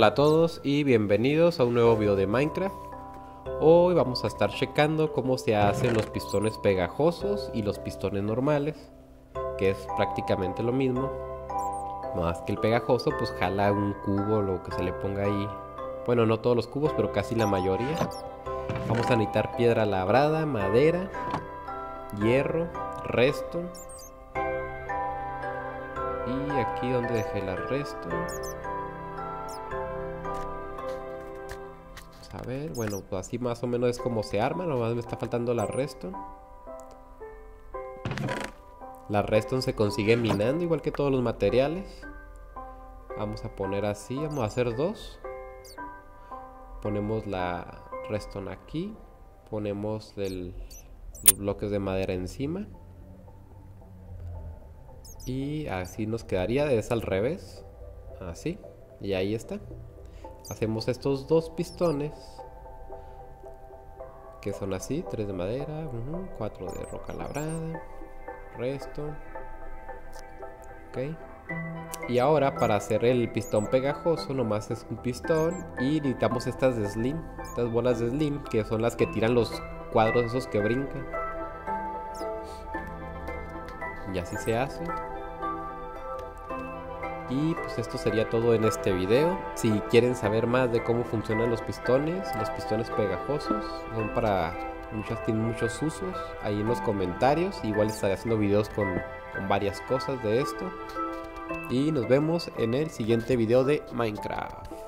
Hola a todos y bienvenidos a un nuevo video de Minecraft. Hoy vamos a estar checando cómo se hacen los pistones pegajosos y los pistones normales, que es prácticamente lo mismo, más que el pegajoso pues jala un cubo, lo que se le ponga ahí. Bueno, no todos los cubos, pero casi la mayoría. Vamos a necesitar piedra labrada, madera, hierro, redstone. Y aquí donde dejé la redstone, a ver, bueno, pues así más o menos es como se arma. Nomás me está faltando la redstone. La redstone se consigue minando, igual que todos los materiales. Vamos a poner así, vamos a hacer dos. Ponemos la redstone aquí. Ponemos los bloques de madera encima. Y así nos quedaría, es al revés. Así, y ahí está. Hacemos estos dos pistones, que son así, 3 de madera, 4 de roca labrada, redstone. Ok. Y ahora para hacer el pistón pegajoso, nomás es un pistón y necesitamos estas de slim, estas bolas de slim, que son las que tiran los cuadros esos que brincan. Y así se hace. Y pues esto sería todo en este video. Si quieren saber más de cómo funcionan los pistones pegajosos, son para tienen muchos usos, ahí en los comentarios. Igual estaré haciendo videos con varias cosas de esto. Y nos vemos en el siguiente video de Minecraft.